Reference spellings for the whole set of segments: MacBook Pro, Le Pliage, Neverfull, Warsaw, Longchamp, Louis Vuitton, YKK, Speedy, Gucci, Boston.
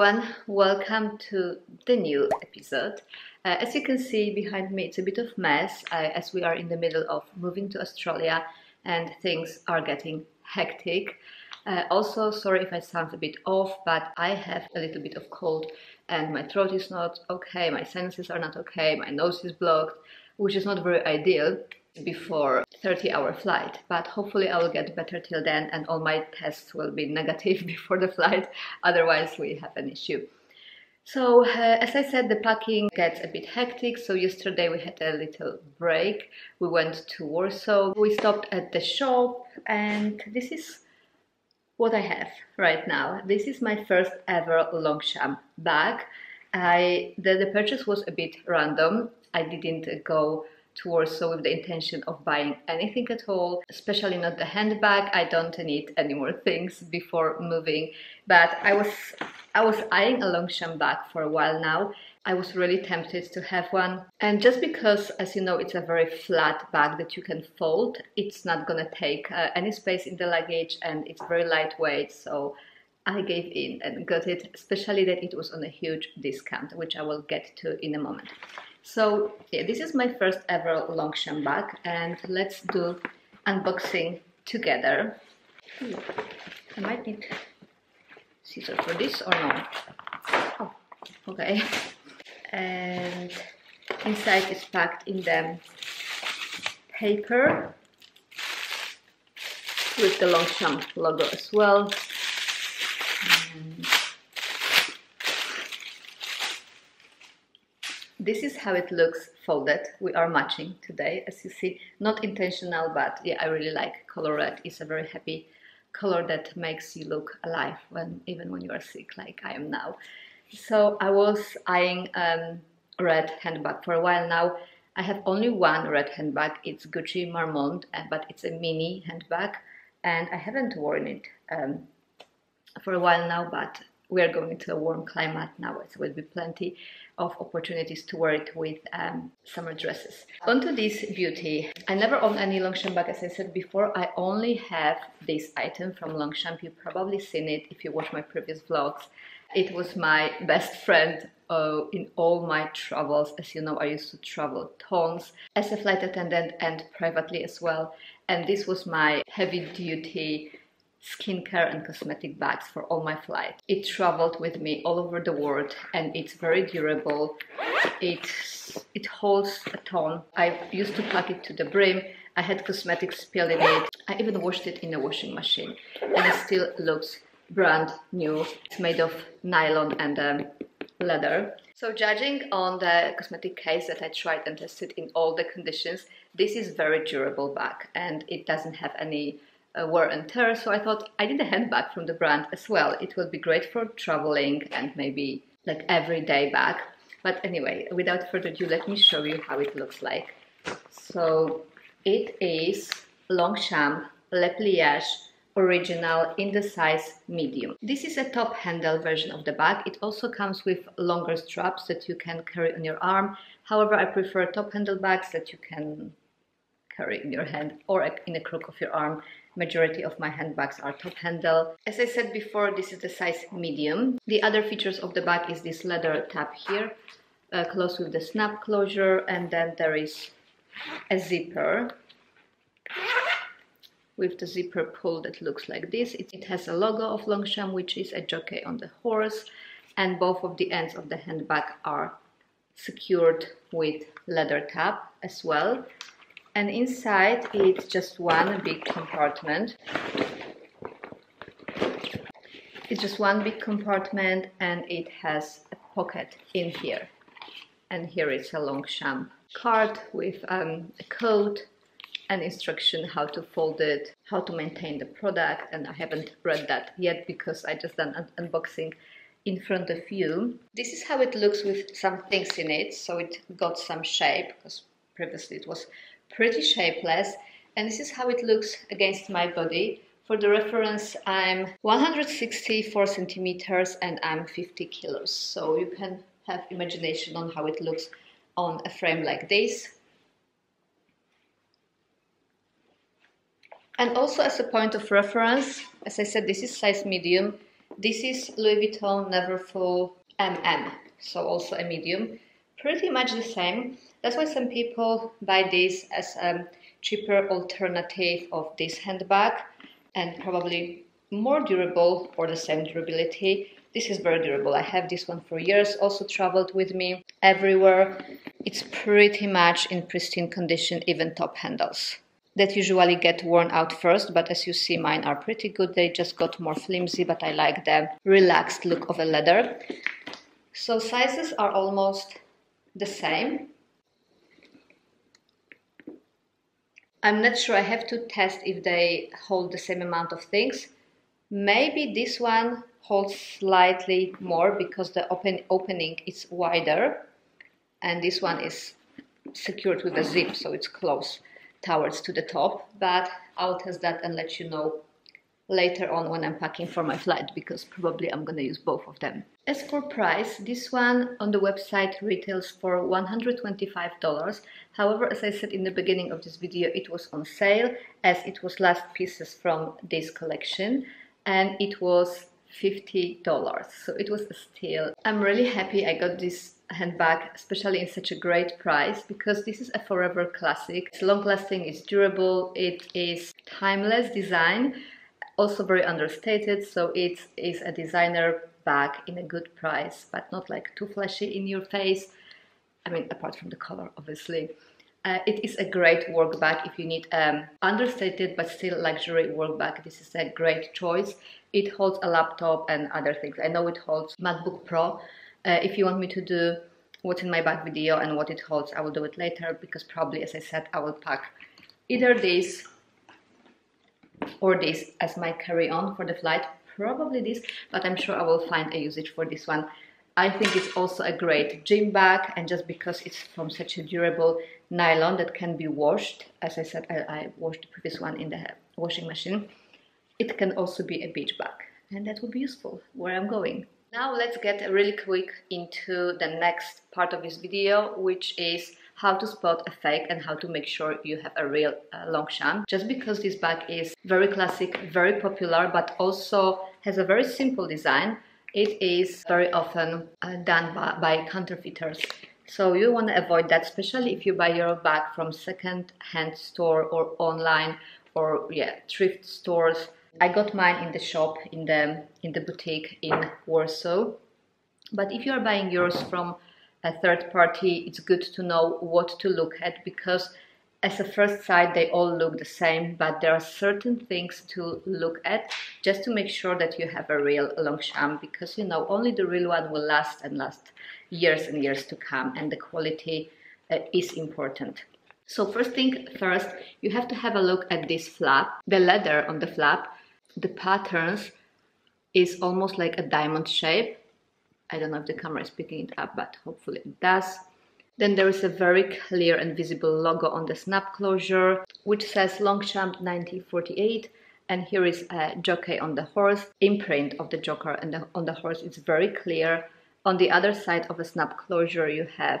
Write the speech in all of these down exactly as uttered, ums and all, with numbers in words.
everyone, welcome to the new episode. Uh, as you can see behind me, it's a bit of mess uh, as we are in the middle of moving to Australia and things are getting hectic. Uh, also, sorry if I sound a bit off, but I have a little bit of cold and my throat is not okay, my senses are not okay, my nose is blocked, which is not very ideal before thirty hour flight, but hopefully I will get better till then and all my tests will be negative before the flight, otherwise we have an issue. So uh, as I said, the packing gets a bit hectic, so yesterday we had a little break. We went to Warsaw, we stopped at the shop, and this is what I have right now. This is my first ever Longchamp bag. I, the, the purchase was a bit random. I didn't go towards so with the intention of buying anything at all, especially not the handbag. I don't need any more things before moving, but I was I was eyeing a Longchamp bag for a while now. I was really tempted to have one, and just because, as you know, it's a very flat bag that you can fold, it's not gonna take uh, any space in the luggage and it's very lightweight, so I gave in and got it, especially that it was on a huge discount, which I will get to in a moment. So yeah, this is my first ever Longchamp bag, and let's do unboxing together. Ooh, I might need scissors for this or no? Oh, okay. And inside is packed in the paper with the Longchamp logo as well. And this is how it looks folded. We are matching today, as you see. Not intentional, but yeah, I really like color red. It's a very happy color that makes you look alive, when even when you are sick, like I am now. So I was eyeing um, red handbag for a while now. I have only one red handbag. It's Gucci Marmont, but it's a mini handbag, and I haven't worn it um, for a while now, but we are going to a warm climate now, so there will be plenty of opportunities to wear it with um, summer dresses. Onto this beauty. I never own any Longchamp bag, as I said before. I only have this item from Longchamp. You've probably seen it if you watch my previous vlogs. It was my best friend uh, in all my travels. As you know, I used to travel tons as a flight attendant and privately as well. And this was my heavy-duty skincare and cosmetic bags for all my flights. It traveled with me all over the world, and it's very durable. It's, it holds a ton. I used to pack it to the brim. I had cosmetics spilled in it. I even washed it in a washing machine, and it still looks brand new. It's made of nylon and um, leather. So judging on the cosmetic case that I tried and tested in all the conditions, this is very durable bag, and it doesn't have any Uh, wear and tear, so I thought I need a handbag from the brand as well. It will be great for traveling and maybe like everyday bag. But anyway, without further ado, let me show you how it looks like. So it is Longchamp Le Pliage original in the size medium. This is a top handle version of the bag. It also comes with longer straps that you can carry on your arm. However, I prefer top handle bags that you can carry in your hand or in the crook of your arm. Majority of my handbags are top handle. As I said before, this is the size medium. The other features of the bag is this leather tab here, uh, closed with the snap closure, and then there is a zipper with the zipper pull that looks like this. It, it has a logo of Longchamp, which is a jockey on the horse, and both of the ends of the handbag are secured with leather tab as well. And inside it's just one big compartment. It's just one big compartment and it has a pocket in here. And here is a Longchamp card with um, a code, an instruction how to fold it, how to maintain the product. And I haven't read that yet because I just done an unboxing in front of you. This is how it looks with some things in it. So it got some shape because previously it was pretty shapeless, and this is how it looks against my body. For the reference, I'm one hundred sixty-four centimeters and I'm fifty kilos, so you can have imagination on how it looks on a frame like this. And also as a point of reference, as I said, this is size medium, this is Louis Vuitton Neverfull M M, so also a medium. Pretty much the same. That's why some people buy this as a cheaper alternative of this handbag, and probably more durable or the same durability. This is very durable. I have this one for years, also traveled with me everywhere. It's pretty much in pristine condition, even top handles that usually get worn out first, but as you see, mine are pretty good. They just got more flimsy, but I like the relaxed look of a leather. So sizes are almost the same. I'm not sure, I have to test if they hold the same amount of things. Maybe this one holds slightly more because the open opening is wider and this one is secured with a zip, so it's close towards to the top, but I'll test that and let you know later on when I'm packing for my flight, because probably I'm gonna use both of them. As for price, this one on the website retails for one hundred twenty-five dollars. However, as I said in the beginning of this video, it was on sale as it was last pieces from this collection, and it was fifty dollars, so it was a steal. I'm really happy I got this handbag, especially in such a great price, because this is a forever classic. It's long-lasting, it's durable, it is timeless design, also very understated, so it is a designer bag in a good price, but not like too flashy in your face. I mean, apart from the color, obviously. Uh, it is a great work bag. If you need um, understated but still luxury work bag, this is a great choice. It holds a laptop and other things. I know it holds MacBook Pro. Uh, if you want me to do what's in my bag video and what it holds, I will do it later, because probably, as I said, I will pack either this or this as my carry-on for the flight, probably this, but I'm sure I will find a usage for this one. I think it's also a great gym bag, and just because it's from such a durable nylon that can be washed, as I said, I, I washed the previous one in the washing machine, it can also be a beach bag, and that will be useful where I'm going. Now let's get really quick into the next part of this video, which is how to spot a fake and how to make sure you have a real uh, Longchamp. Just because this bag is very classic, very popular, but also has a very simple design, it is very often uh, done by, by counterfeiters. So you want to avoid that, especially if you buy your bag from second-hand store or online, or yeah, thrift stores. I got mine in the shop, in the, in the boutique in Warsaw. But if you are buying yours from a third party, it's good to know what to look at, because as a first sight they all look the same, but there are certain things to look at just to make sure that you have a real Longchamp, because you know only the real one will last and last years and years to come, and the quality uh, is important. So first thing first, you have to have a look at this flap, the leather on the flap. The patterns is almost like a diamond shape. I don't know if the camera is picking it up, but hopefully it does. Then there is a very clear and visible logo on the snap closure, which says Longchamp nineteen forty-eight, and here is a jockey on the horse, imprint of the joker and the, on the horse. It's very clear. On the other side of the snap closure you have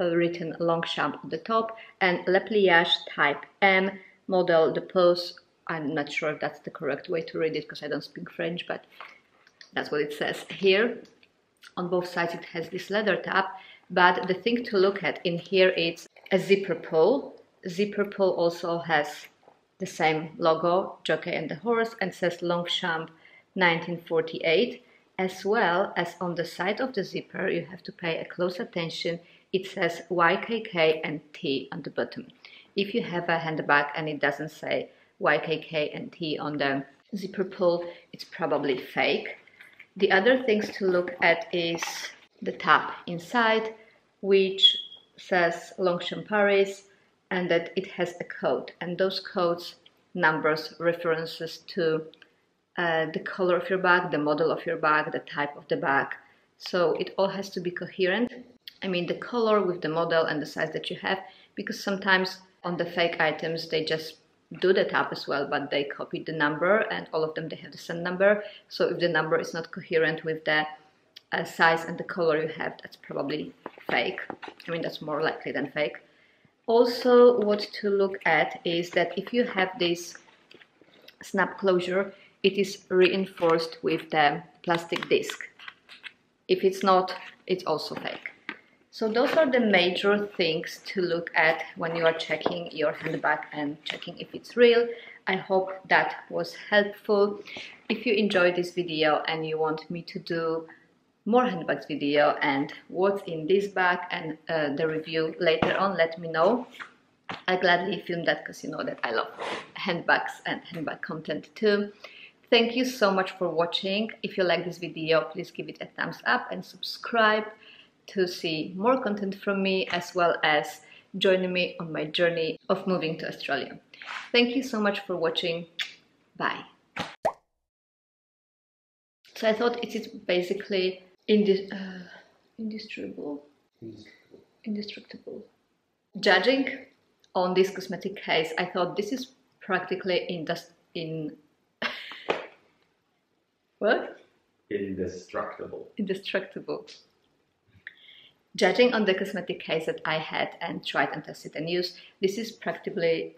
uh, written Longchamp at the top, and Le Pliage type M, model de pose. I'm not sure if that's the correct way to read it because I don't speak French, but that's what it says here. On both sides it has this leather tab, but the thing to look at in here is a zipper pull. Zipper pull also has the same logo, jockey and the horse, and says Longchamp nineteen forty-eight, as well as on the side of the zipper, you have to pay a close attention, it says Y K K and T on the bottom. If you have a handbag and it doesn't say Y K K and T on the zipper pull, it's probably fake. The other things to look at is the tab inside, which says Longchamp Paris, and that it has a code, and those codes, numbers, references to uh, the color of your bag, the model of your bag, the type of the bag. So it all has to be coherent. I mean the color with the model and the size that you have, because sometimes on the fake items they just do the tab as well, but they copied the number, and all of them they have the same number. So if the number is not coherent with the uh, size and the color you have, that's probably fake. I mean that's more likely than fake. Also what to look at is that if you have this snap closure, it is reinforced with the plastic disc. If it's not, it's also fake. So those are the major things to look at when you are checking your handbag and checking if it's real. I hope that was helpful. If you enjoyed this video and you want me to do more handbags video and what's in this bag and uh, the review later on, let me know. I gladly film that because you know that I love handbags and handbag content too. Thank you so much for watching. If you like this video, please give it a thumbs up and subscribe to see more content from me, as well as joining me on my journey of moving to Australia. Thank you so much for watching. Bye. So I thought it is basically indis uh, indestructible, indestructible. Judging on this cosmetic case, I thought this is practically indus in what? Indestructible. Indestructible. Judging on the cosmetic case that I had and tried and tested and used, this is practically